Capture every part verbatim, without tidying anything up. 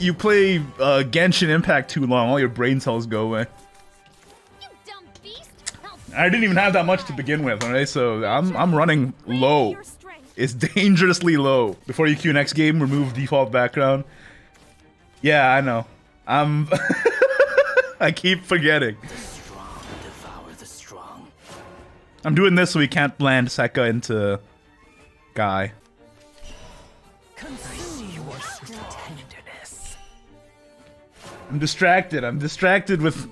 You play uh, Genshin Impact too long, all your brain cells go away. You dumb beast. I didn't even have that much to begin with, alright? So I'm, I'm running low. It's dangerously low. Before you queue next game, remove default background. Yeah, I know. I'm... I keep forgetting. I'm doing this so we can't land Sekka into... Guy. I'm distracted. I'm distracted with...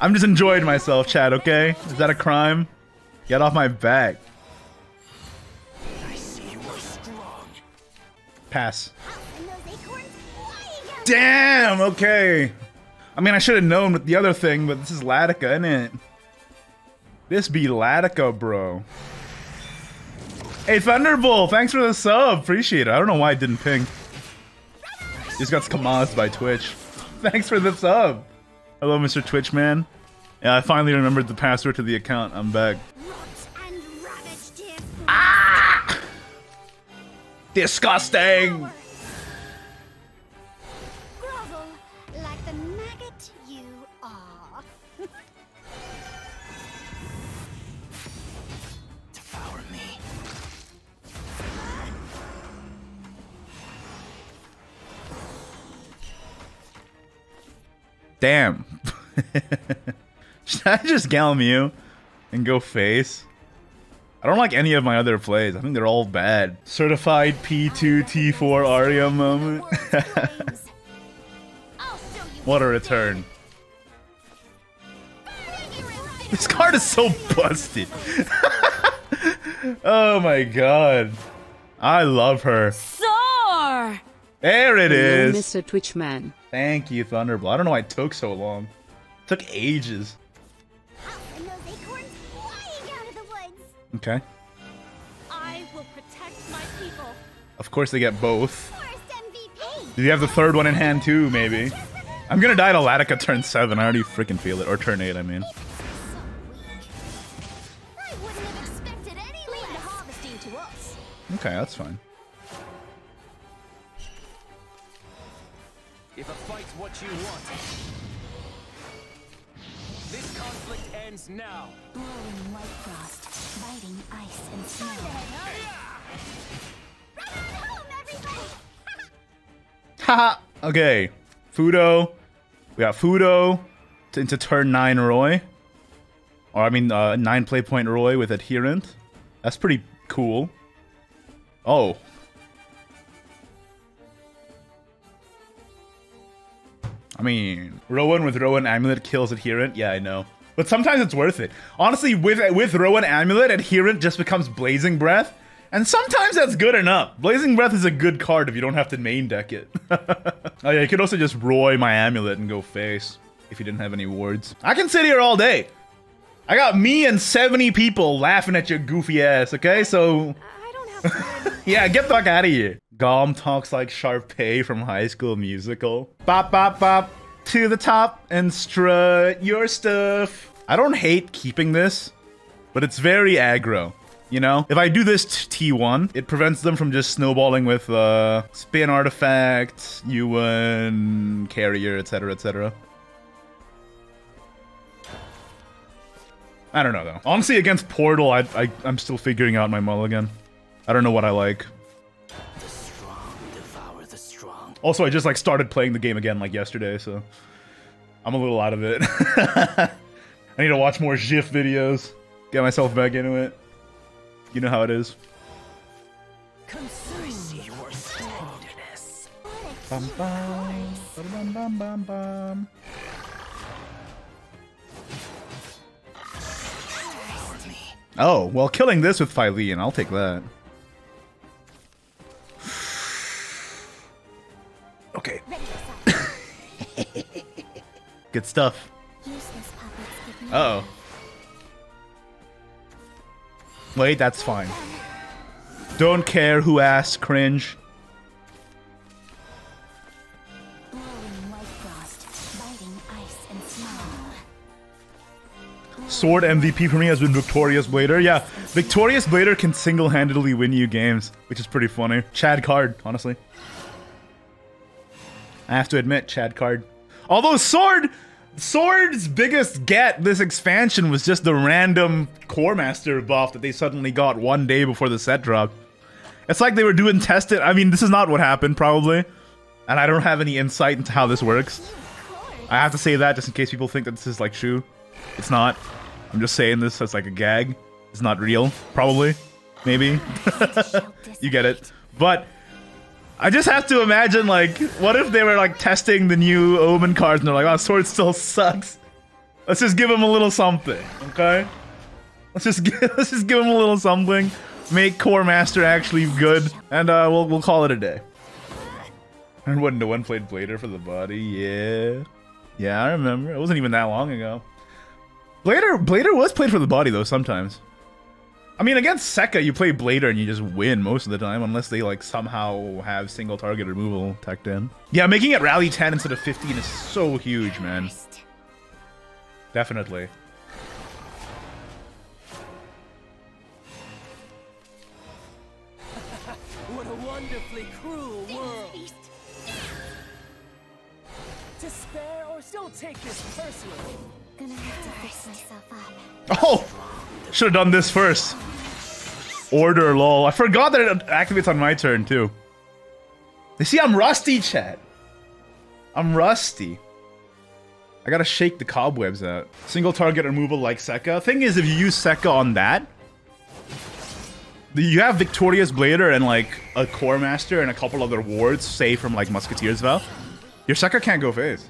I'm just enjoying myself, chat, okay? Is that a crime? Get off my back. I see you are strong. Pass. Damn, okay. I mean, I should have known with the other thing, but this is Latica, isn't it? This be Latica, bro. Hey, Thunderbolt, thanks for the sub. Appreciate it. I don't know why I didn't ping. Just got skamazed by Twitch. Thanks for the sub. Hello, Mister Twitch man. Yeah, I finally remembered the password to the account. I'm back. Rot and Ravag, dear. Ah! Disgusting! Grovel like the maggot you are. Devour me. Damn. Should I just Galmieux and go face? I don't like any of my other plays. I think they're all bad. Certified P two T four Aria moment. What a return. This card is so busted. Oh my god. I love her. There it is. Mister Twitch man. Thank you, Thunderbolt. I don't know why it took so long. It took ages. Okay. I will protect my people. Of course they get both. Do you have the third one in hand too, maybe? I'm gonna die to Latica turn seven, I already freaking feel it. Or turn eight, I mean. Okay, that's fine. If a fight's what you want. This conflict ends now. Blowing white frost, biting ice and snow. Run home, everybody! Haha! Okay. Fudo. We got Fudo into turn nine Roy. Or I mean uh, nine play point Roy with Adherent. That's pretty cool. Oh. I mean, Rowen with Rowen Amulet kills Adherent. Yeah, I know. But sometimes it's worth it. Honestly, with with Rowen Amulet, Adherent just becomes Blazing Breath. And sometimes that's good enough. Blazing Breath is a good card if you don't have to main deck it. Oh yeah, you could also just Roy my Amulet and go face if you didn't have any wards. I can sit here all day. I got me and seventy people laughing at your goofy ass, okay? So... I don't have to. Yeah, get the fuck out of here. Galm talks like Sharpay from High School Musical. Bop, bop, bop, to the top and strut your stuff. I don't hate keeping this, but it's very aggro, you know? If I do this T one, it prevents them from just snowballing with uh, spin artifact, U one, carrier, et cetera, et cetera. I don't know, though. Honestly, against Portal, I, I, I'm still figuring out my mulligan. I don't know what I like. Also, I just like started playing the game again like yesterday, so I'm a little out of it. I need to watch more GIF videos, get myself back into it. You know how it is. Bum, bum, bum, bum, bum, bum. Oh, well, killing this with Filene, I'll take that. Okay. Good stuff. Uh oh. Wait, that's fine. Don't care who asks, cringe. Sword M V P for me has been Victorious Blader. Yeah, Victorious Blader can single-handedly win you games, which is pretty funny. Chad card, honestly. I have to admit, Chad card. Although Sword... Sword's biggest get this expansion was just the random Core Master buff that they suddenly got one day before the set drop. It's like they were doing test it. I mean, this is not what happened, probably. And I don't have any insight into how this works. I have to say that just in case people think that this is like Shu. It's not. I'm just saying this as like a gag. It's not real, probably. Maybe. You get it. But... I just have to imagine, like, what if they were, like, testing the new Omen cards and they're like, oh, Sword still sucks. Let's just give him a little something, okay? Let's just give, let's just give him a little something. Make Core Master actually good, and uh, we'll, we'll call it a day. I remember when no one played Blader for the body, yeah. Yeah, I remember. It wasn't even that long ago. Blader, Blader was played for the body, though, sometimes. I mean, against Sekka, you play Blader and you just win most of the time, unless they, like, somehow have single target removal tacked in. Yeah, making it Rally ten instead of fifteen is so huge, man. Definitely. What a wonderfully cruel world. Despair or still take this personally. Gonna have to fix myself up. Oh! Should have done this first. Order, lol. I forgot that it activates on my turn, too. You see, I'm rusty, chat. I'm rusty. I gotta shake the cobwebs out. Single target removal like Sekka. Thing is, if you use Sekka on that, you have Victorious Blader and, like, a Core Master and a couple other wards, say, from, like, Musketeers Valve. Your Sekka can't go phase.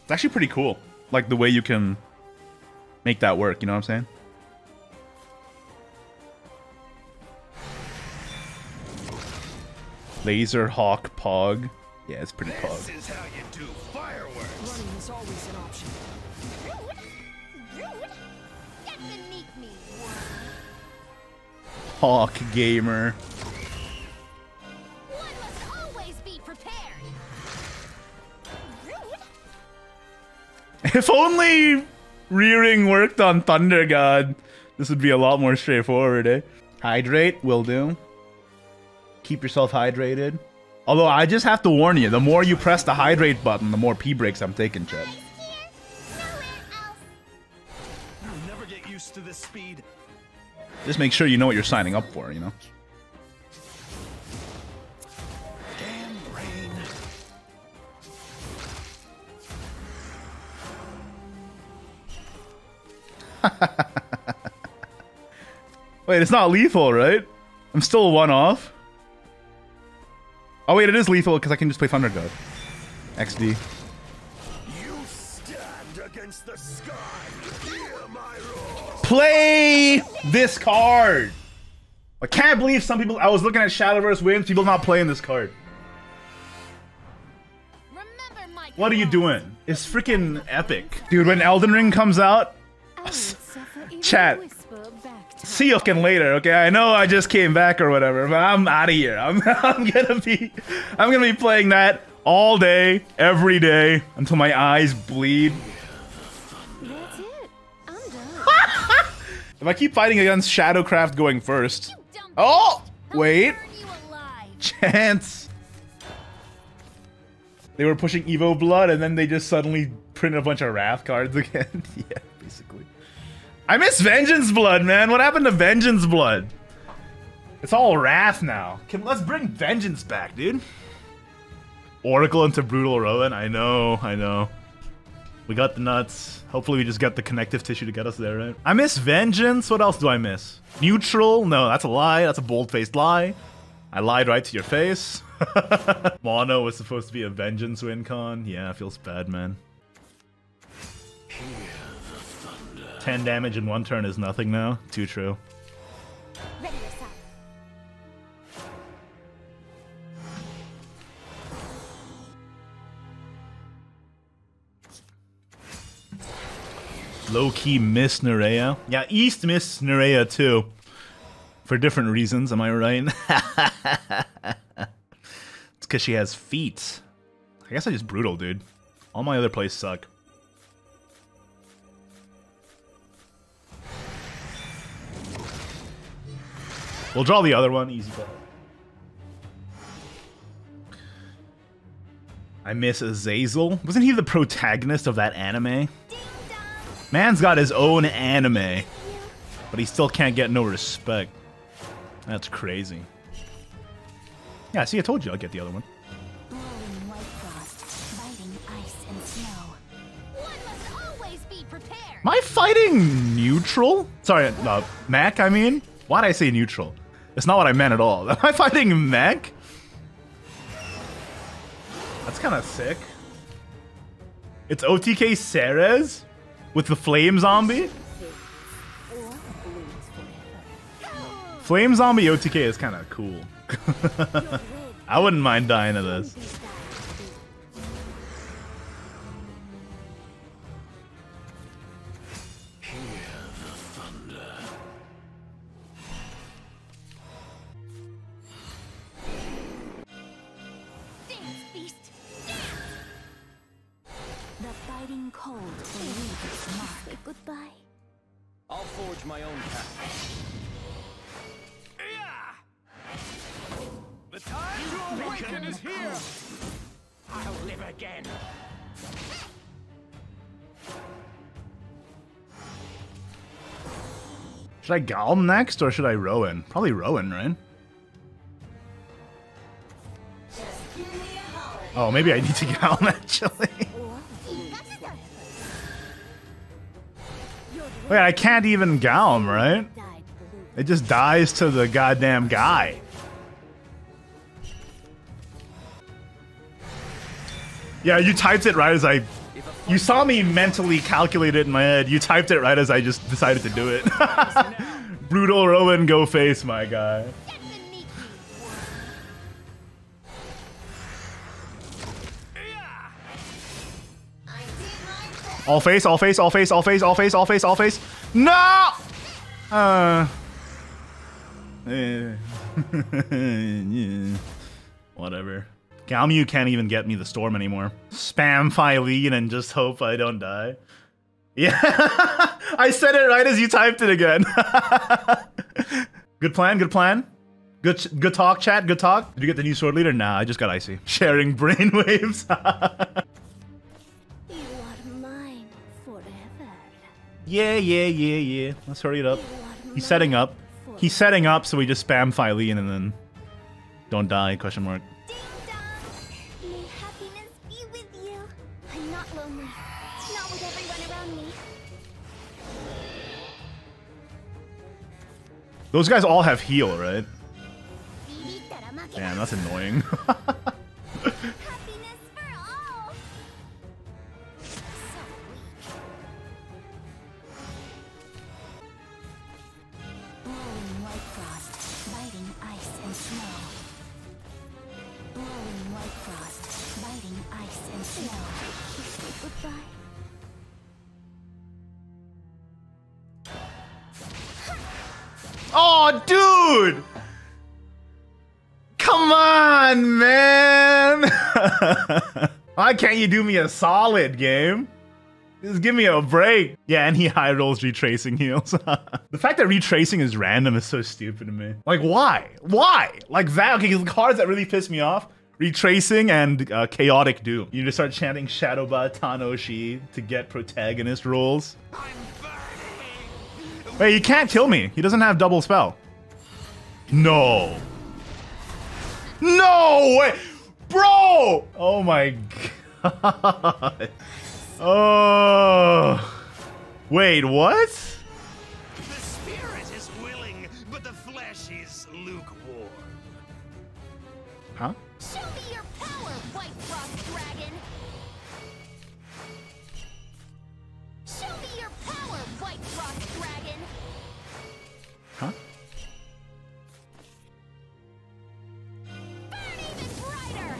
It's actually pretty cool. Like, the way you can... make that work, you know what I'm saying? Laser Hawk Pog. Yeah, it's pretty Pog. This is how you do fireworks. Running is always an option. Rude! Rude! Get beneath me! Hawk Gamer. One must always be prepared. Rude! If only... Rearing worked on Thunder God. This would be a lot more straightforward, eh? Hydrate will do. Keep yourself hydrated. Although I just have to warn you, the more you press the hydrate button, the more pee breaks I'm taking, chat. You'll never get used to this speed. Just make sure you know what you're signing up for, you know? Wait, it's not lethal, right? I'm still one off. Oh wait, it is lethal because I can just play Thunder God. X D. You stand against the sky. Hear my roar. Play this card. I can't believe some people. I was looking at Shadowverse wins. People not playing this card. Remember my what are you doing? It's freaking epic, dude. When Elden Ring comes out. Chat, see you fucking later, okay? I know I just came back or whatever, but I'm out of here. I'm, I'm gonna be, I'm gonna be playing that all day, every day, until my eyes bleed. That's it. I'm done. If I keep fighting against Shadowcraft going first, oh wait, chance. They were pushing Evo Blood, and then they just suddenly printed a bunch of Wrath cards again. Yeah, basically. I miss Vengeance Blood, man. What happened to Vengeance Blood? It's all Wrath now. Can, let's bring Vengeance back, dude. Oracle into Brutal Rowen. I know, I know. We got the nuts. Hopefully we just got the connective tissue to get us there, right? I miss Vengeance. What else do I miss? Neutral? No, that's a lie. That's a bold-faced lie. I lied right to your face. Mono was supposed to be a Vengeance win con. Yeah, it feels bad, man. ten damage in one turn is nothing now. Too true. Low-key miss Nerea. Yeah, East miss Nerea too. For different reasons, am I right? It's because she has feet. I guess I just brutal, dude. All my other plays suck. We'll draw the other one, easy play. I miss Azazel. Wasn't he the protagonist of that anime? Man's got his own anime, but he still can't get no respect. That's crazy. Yeah, see, I told you I'll get the other one. Blowing white frost, biting ice and snow. One must always be prepared. Am I fighting neutral? Sorry, uh, mech, I mean? Why'd I say neutral? It's not what I meant at all. Am I fighting mech? That's kind of sick. It's O T K Ceres with the flame zombie. Flame zombie O T K is kind of cool. I wouldn't mind dying to this. Hear the thunder. Dance, beast, dance. The biting cold will leave its mark. Goodbye. I'll forge my own path. The time to awaken is here! I'll live again! Should I Galm next or should I Rowen? Probably Rowen, right? Oh, maybe I need to Galm actually. Wait, I can't even Galm, right? It just dies to the goddamn guy. Yeah, you typed it right as I... You saw me mentally calculate it in my head. You typed it right as I just decided to do it. Brutal Rowen, go face, my guy. All face, all face, all face, all face, all face, all face, all face. No! Uh... yeah. Whatever. Galmieux can't even get me the storm anymore. Spam Filene and just hope I don't die. Yeah, I said it right as you typed it again. Good plan, good plan. Good good talk, chat, good talk. Did you get the new sword leader? Nah, I just got icy. Sharing brainwaves. You are mine forever. Yeah, yeah, yeah, yeah. Let's hurry it up. He's setting up. He's setting up, so we just spam Filene and then don't die, question mark. Those guys all have heal, right? Damn, that's annoying. Oh, dude! Come on, man! Why can't you do me a solid, game? Just give me a break. Yeah, and he high rolls retracing heals. The fact that retracing is random is so stupid to me. Like, why? Why? Like that? Okay, the cards that really piss me off. Retracing and uh, Chaotic Doom. You just start chanting Shadowba Tanoshi to get protagonist rolls. Wait, he can't kill me. He doesn't have double spell. No. No way. Bro. Oh my god. Oh. Wait, what? The spirit is willing, but the flesh is lukewarm. Huh? Show me your power, White Frost Dragon. Show me your power, White Frost Dragon. Huh? Burn even brighter.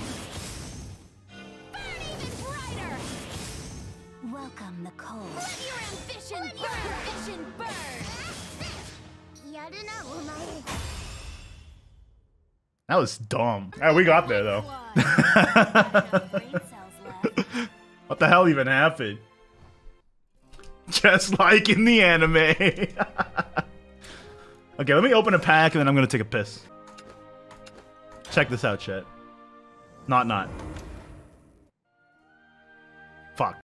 Burn even brighter. Welcome the cold. Let your ambition Let burn. Your ambition burn. That was dumb. Right, we got there though. What the hell even happened? Just like in the anime. Okay, let me open a pack and then I'm gonna take a piss. Check this out, chat. Not not.